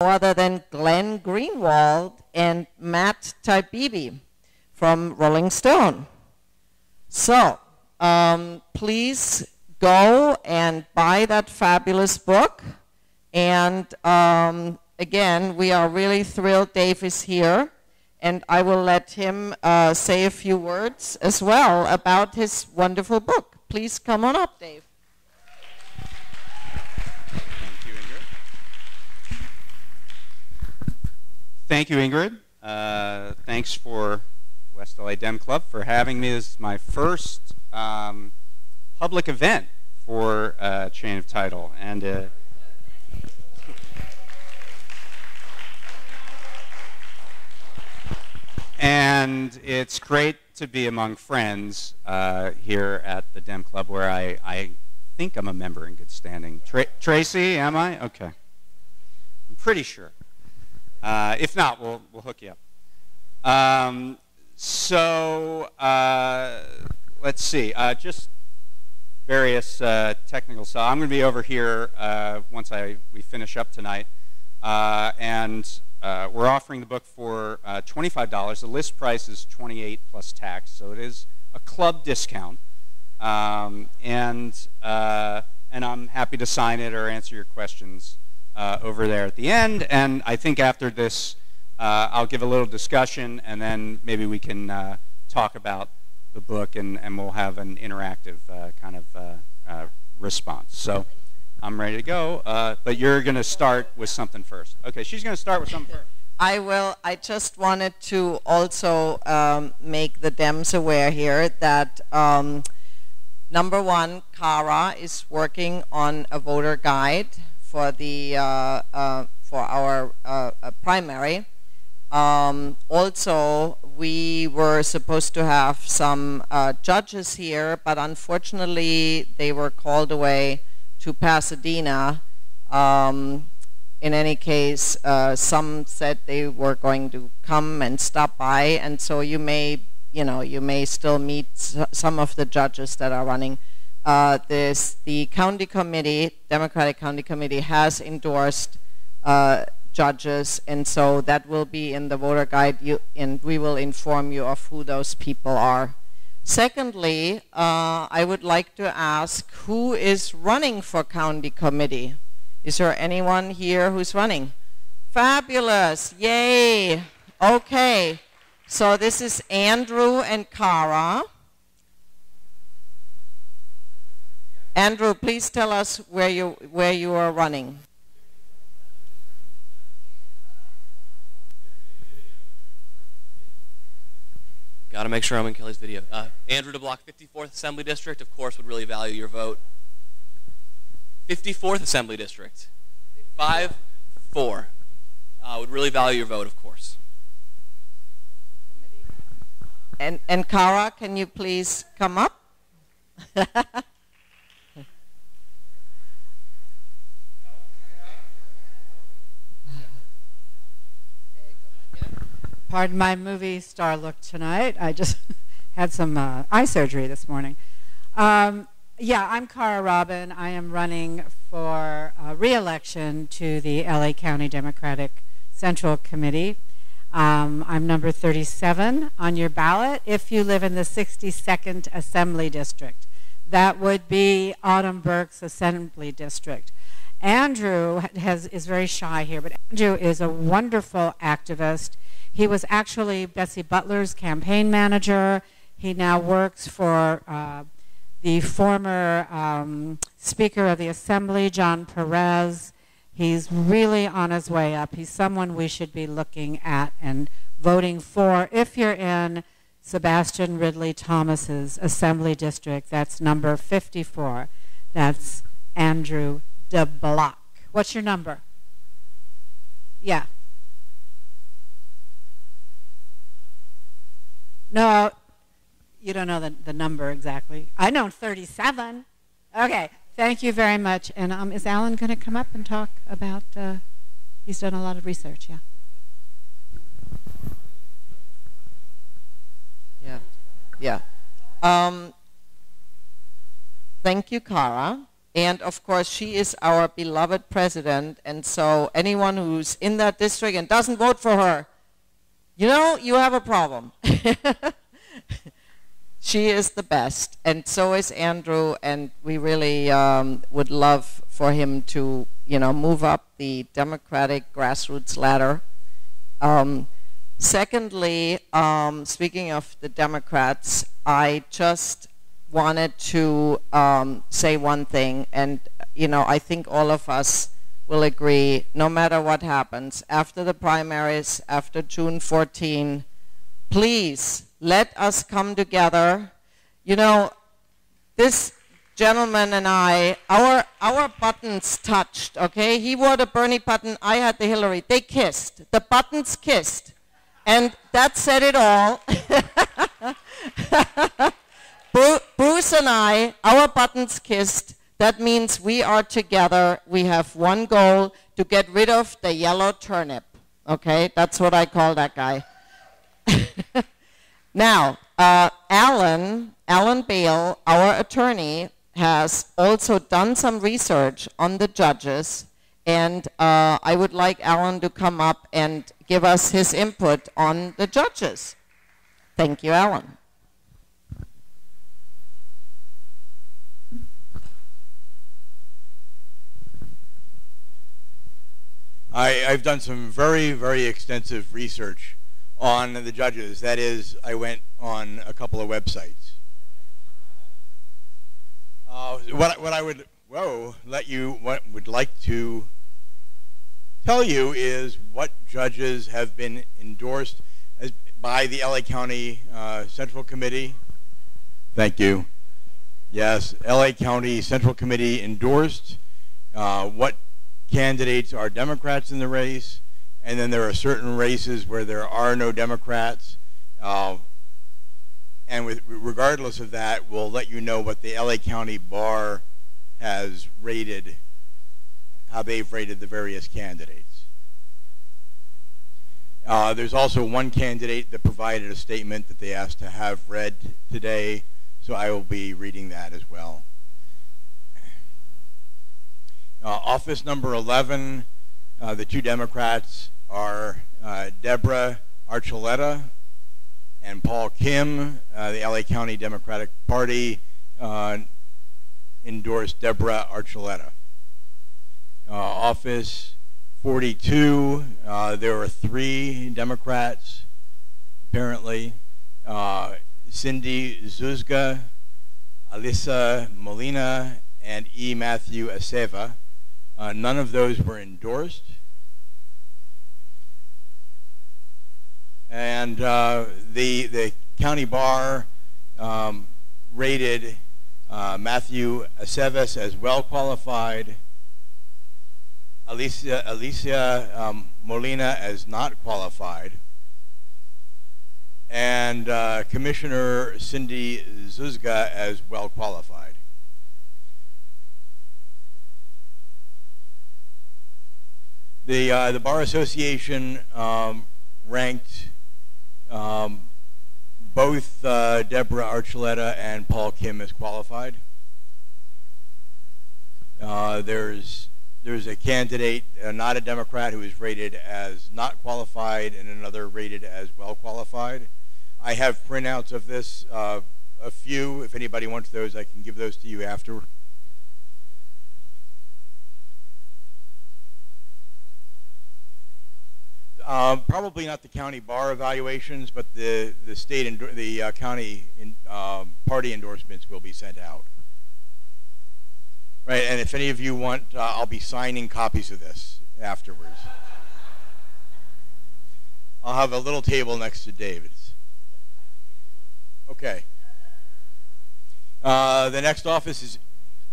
other than Glenn Greenwald and Matt Taibbi from Rolling Stone. So please go and buy that fabulous book. And again, we are really thrilled Dave is here. And I will let him say a few words as well about his wonderful book. Please come on up, Dave. Thank you, Ingrid. Thank you, Ingrid. Thanks for West LA Dem Club for having me. This is my first public event for Chain of Title. And and it's great to be among friends here at the Dem Club, where I think I'm a member in good standing. Tracy, am I? Okay. I'm pretty sure. If not, we'll hook you up. So let's see. Just various technical stuff. I'm going to be over here once we finish up tonight, and we're offering the book for $25. The list price is $28 plus tax, so it is a club discount. And I'm happy to sign it or answer your questions over there at the end. And I think after this, I'll give a little discussion, and then maybe we can talk about the book, and we'll have an interactive kind of response. So I'm ready to go, but you're going to start with something first. Okay, she's going to start with something first. I will. I just wanted to also make the Dems aware here that, number one, Cara is working on a voter guide for the for our primary. Also, we were supposed to have some judges here, but unfortunately, they were called away to Pasadena. In any case, some said they were going to come and stop by, and so you may, you may still meet some of the judges that are running. The county committee, Democratic County Committee, has endorsed judges, and so that will be in the voter guide, and we will inform you of who those people are. Secondly, I would like to ask, who is running for county committee? Is there anyone here who's running? Fabulous, yay, okay. So this is Andrew and Cara. Andrew, please tell us where you are running. Got to make sure I'm in Kelly's video. Andrew DeBlock, 54th Assembly District. Of course, would really value your vote. 54th Assembly District. 5-4. Would really value your vote, of course. And Cara, can you please come up? Pardon my movie star look tonight. I just had some eye surgery this morning. Yeah, I'm Cara Robin. I am running for re-election to the LA County Democratic Central Committee. I'm number 37 on your ballot if you live in the 62nd Assembly District. That would be Autumn Burke's Assembly District. Andrew is very shy here, but Andrew is a wonderful activist. He was actually Bessie Butler's campaign manager. He now works for the former Speaker of the Assembly, John Perez. He's really on his way up. He's someone we should be looking at and voting for if you're in Sebastian Ridley Thomas's Assembly District. That's number 54. That's Andrew DeBlock. What's your number? Yeah. No, you don't know the number exactly. I know 37. Okay, thank you very much. And is Alan going to come up and talk about, he's done a lot of research, yeah. Yeah, yeah. Thank you, Cara. And of course, she is our beloved president. And so anyone who's in that district and doesn't vote for her, you know, you have a problem. She is the best. And so is Andrew. And we really would love for him to, you know, move up the Democratic grassroots ladder. Secondly, speaking of the Democrats, I just wanted to say one thing, and you know, I think all of us will agree, no matter what happens, after the primaries, after June 14, please let us come together. You know, this gentleman and I, our buttons touched, okay? He wore the Bernie button, I had the Hillary. They kissed, the buttons kissed, and that said it all. Bruce and I, our buttons kissed. That means we are together. We have one goal, to get rid of the yellow turnip. Okay, that's what I call that guy. Now, Alan Bale, our attorney, has also done some research on the judges, and I would like Alan to come up and give us his input on the judges. Thank you, Alan. I've done some very, very extensive research on the judges. That is, I went on a couple of websites. What I would like to tell you is what judges have been endorsed as by the LA County Central Committee. Thank you. Yes, LA County Central Committee endorsed. What candidates are Democrats in the race, and then there are certain races where there are no Democrats. Regardless of that, we'll let you know what the LA County Bar has rated, how they've rated the various candidates. There's also one candidate that provided a statement that they asked to have read today, so I will be reading that as well. Office number 11, the two Democrats are Deborah Archuleta and Paul Kim. The LA County Democratic Party endorsed Deborah Archuleta. Office 42, there are three Democrats, apparently. Cindy Zuzga, Alyssa Molina, and E. Matthew Aceva. None of those were endorsed. And the county bar rated Matthew Aceves as well qualified, Alicia Molina as not qualified, and Commissioner Cindy Zuzga as well qualified. The Bar Association ranked both Deborah Archuleta and Paul Kim as qualified. There's a candidate, not a Democrat, who is rated as not qualified, and another rated as well qualified. I have printouts of this, a few. If anybody wants those, I can give those to you afterward. Probably not the county bar evaluations, but the state and the county party endorsements will be sent out. Right, and if any of you want, I'll be signing copies of this afterwards. I'll have a little table next to David's. Okay. The next office is,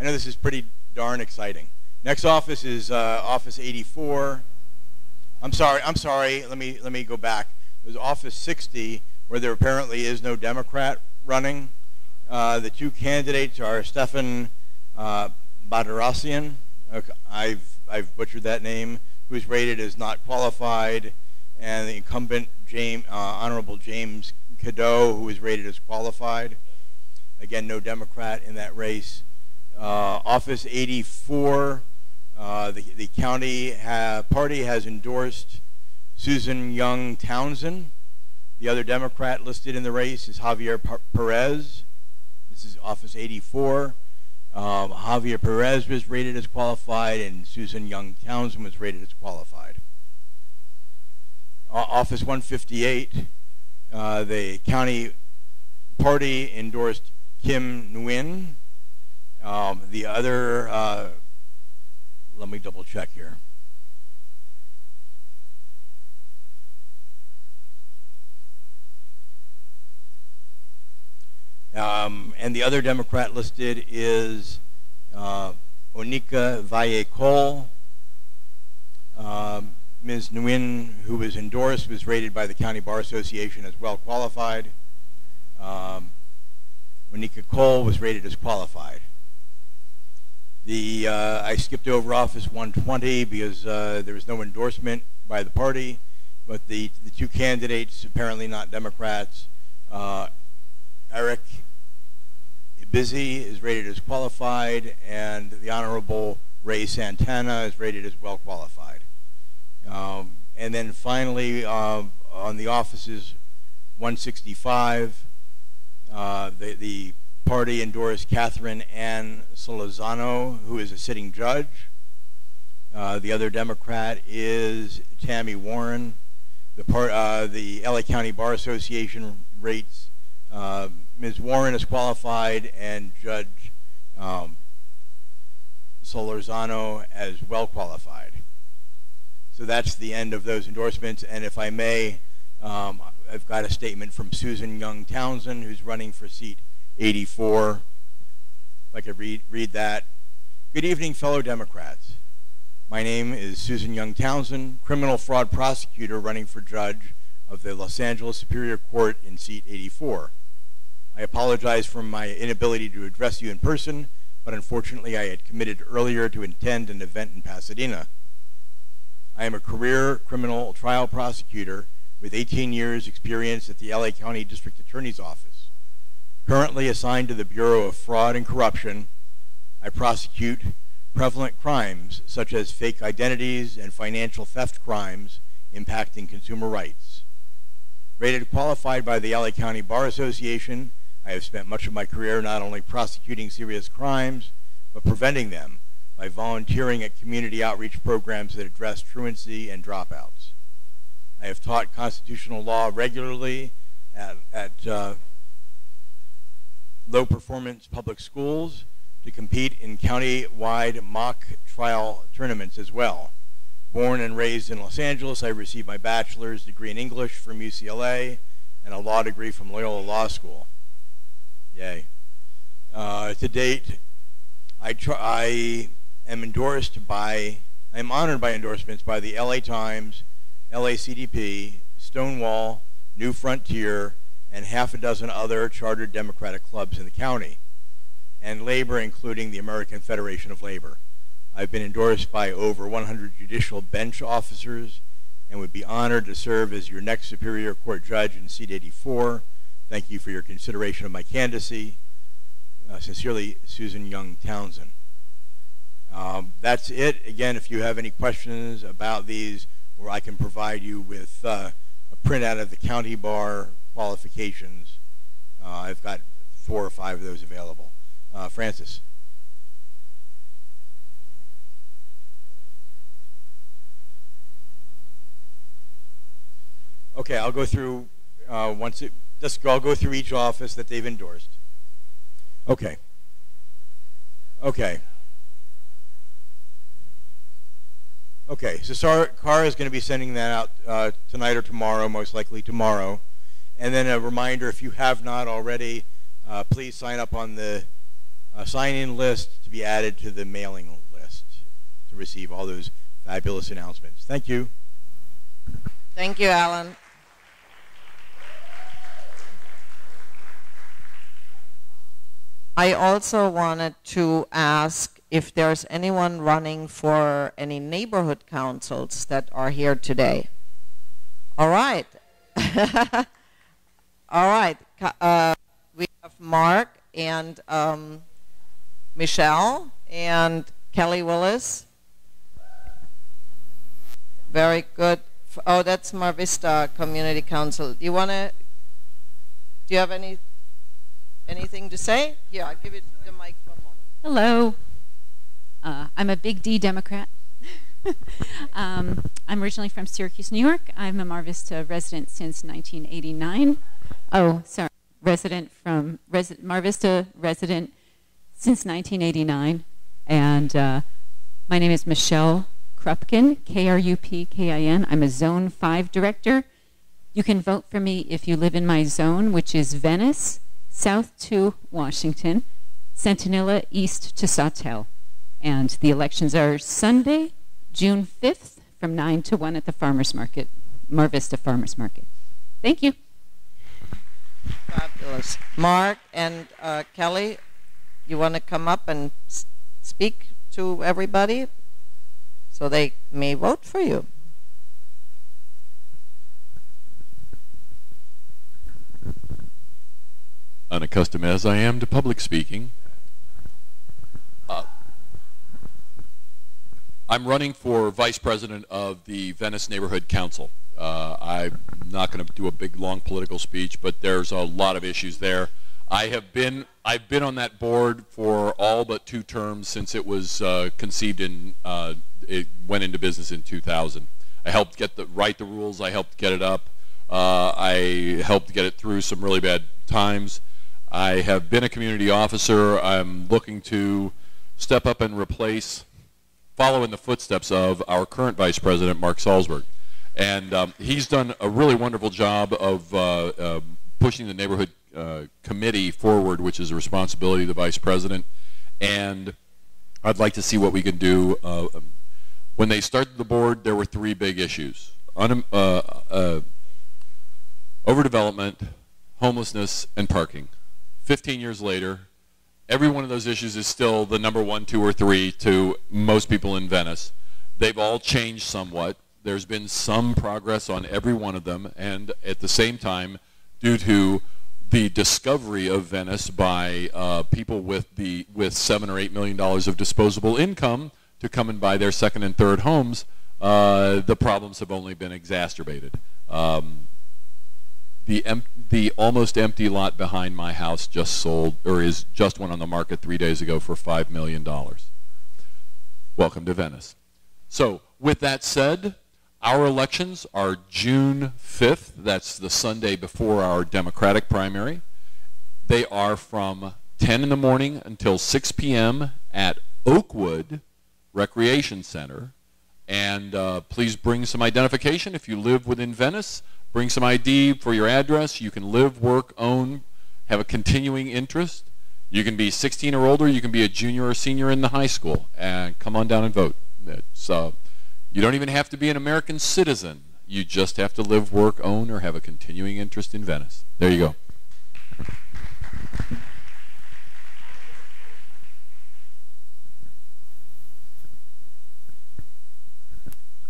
I know this is pretty darn exciting. Next office is office 84. I'm sorry, let me go back. There's office 60, where there apparently is no Democrat running. The two candidates are Stephan Badarasian, okay, I've butchered that name, who's rated as not qualified, and the incumbent Honorable James Cadeau, who is rated as qualified. Again, no Democrat in that race. Office 84, the county party has endorsed Susan Young Townsend. The other Democrat listed in the race is Javier Perez. This is Office 84. Javier Perez was rated as qualified, and Susan Young Townsend was rated as qualified. Office 158, the county party endorsed Kim Nguyen. The other, let me double check here. And the other Democrat listed is Onika Valle-Cole. Ms. Nguyen, who was endorsed, was rated by the County Bar Association as well qualified. Onika Cole was rated as qualified. The I skipped over Office 120 because there was no endorsement by the party, but the two candidates, apparently not Democrats, Eric Ibizzi is rated as qualified, and the Honorable Ray Santana is rated as well qualified. And then finally, on the offices 165, the party endorsed Catherine Ann Solorzano, who is a sitting judge. The other Democrat is Tammy Warren. The LA County Bar Association rates Ms. Warren is qualified, and Judge Solorzano as well qualified. So that's the end of those endorsements. And if I may, I've got a statement from Susan Young Townsend, who's running for seat 84. If I could read that. Good evening, fellow Democrats. My name is Susan Young Townsend, criminal fraud prosecutor running for judge of the Los Angeles Superior Court in seat 84. I apologize for my inability to address you in person, but unfortunately I had committed earlier to attend an event in Pasadena. I am a career criminal trial prosecutor with 18 years experience at the LA County District Attorney's Office. Currently assigned to the Bureau of Fraud and Corruption, I prosecute prevalent crimes such as fake identities and financial theft crimes impacting consumer rights. Rated qualified by the LA County Bar Association, I have spent much of my career not only prosecuting serious crimes, but preventing them by volunteering at community outreach programs that address truancy and dropouts. I have taught constitutional law regularly at low-performance public schools to compete in county-wide mock trial tournaments as well. Born and raised in Los Angeles, I received my bachelor's degree in English from UCLA and a law degree from Loyola Law School. Yay. To date, I am honored by endorsements by the LA Times, LACDP, Stonewall, New Frontier, and half a dozen other chartered Democratic clubs in the county, and labor, including the American Federation of Labor. I've been endorsed by over 100 judicial bench officers and would be honored to serve as your next Superior Court judge in seat 84. Thank you for your consideration of my candidacy. Sincerely, Susan Young Townsend. That's it. Again, if you have any questions about these, or I can provide you with a printout of the county bar qualifications, I've got 4 or 5 of those available. Francis. Okay, I'll go through I'll go through each office that they've endorsed. Okay. Okay. Okay. So Cara is going to be sending that out tonight or tomorrow, most likely tomorrow. And then a reminder: if you have not already, please sign up on the sign-in list to be added to the mailing list to receive all those fabulous announcements. Thank you. Thank you, Alan. I also wanted to ask if there's anyone running for any neighborhood councils that are here today. All right. All right. We have Mark and Michelle and Kelly Willis. Very good. Oh, that's Mar Vista Community Council. Do you want to? Do you have anything to say? Yeah, I'll give you the mic for a moment. Hello. I'm a Big D Democrat. I'm originally from Syracuse, New York. I'm a Mar Vista resident since 1989. Oh, sorry. Mar Vista resident since 1989. And my name is Michelle Krupkin, K-R-U-P-K-I-N. I'm a Zone 5 director. You can vote for me if you live in my zone, which is Venice, south to Washington, Centinela, east to Sawtelle. And the elections are Sunday, June 5th, from 9 to 1 at the Farmers Market, Mar Vista Farmers Market. Thank you. Fabulous. Mark and Kelly, you want to come up and speak to everybody so they may vote for you? Unaccustomed as I am to public speaking, I'm running for vice president of the Venice Neighborhood Council. I'm not going to do a big, long political speech, but there's a lot of issues there. I've been on that board for all but 2 terms since it was conceived in, it went into business in 2000. I helped write the rules. I helped get it up. I helped get it through some really bad times. I have been a community officer. I'm looking to step up and replace, follow in the footsteps of our current vice president, Mark Salzberg. And he's done a really wonderful job of pushing the neighborhood committee forward, which is a responsibility of the vice president. And I'd like to see what we can do. When they started the board, there were 3 big issues. Overdevelopment, homelessness, and parking. 15 years later, every one of those issues is still the number 1, 2, or 3 to most people in Venice. They've all changed somewhat. There's been some progress on every one of them, and at the same time, due to the discovery of Venice by people with $7 or $8 million of disposable income to come and buy their second and third homes, the problems have only been exacerbated. The almost empty lot behind my house just sold, or is just went on the market 3 days ago for $5 million. Welcome to Venice. So with that said, our elections are June 5th. That's the Sunday before our Democratic primary. They are from 10 in the morning until 6 p.m. at Oakwood Recreation Center. And please bring some identification if you live within Venice. Bring some ID for your address. You can live, work, own, have a continuing interest. You can be 16 or older. You can be a junior or senior in the high school. And come on down and vote. You don't even have to be an American citizen. You just have to live, work, own, or have a continuing interest in Venice. There you go.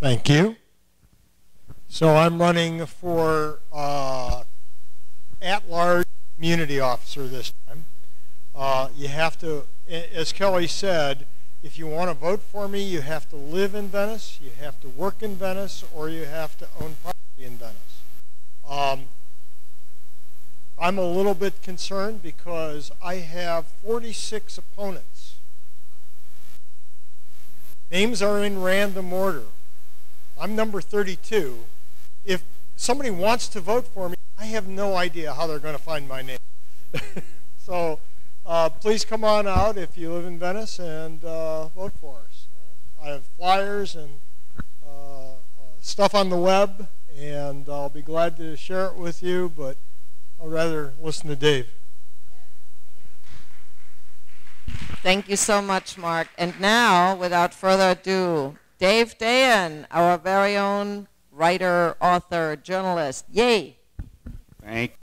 Thank you. So I'm running for at-large community officer this time. You have to, as Kelly said, if you want to vote for me, you have to live in Venice, you have to work in Venice, or you have to own property in Venice. I'm a little bit concerned because I have 46 opponents. Names are in random order. I'm number 32. If somebody wants to vote for me, I have no idea how they're going to find my name. So please come on out if you live in Venice and vote for us. I have flyers and stuff on the web, and I'll be glad to share it with you, but I'd rather listen to Dave. Thank you so much, Mark. And now, without further ado, Dave Dayen, our very own writer, author, journalist. Yay! Thank you.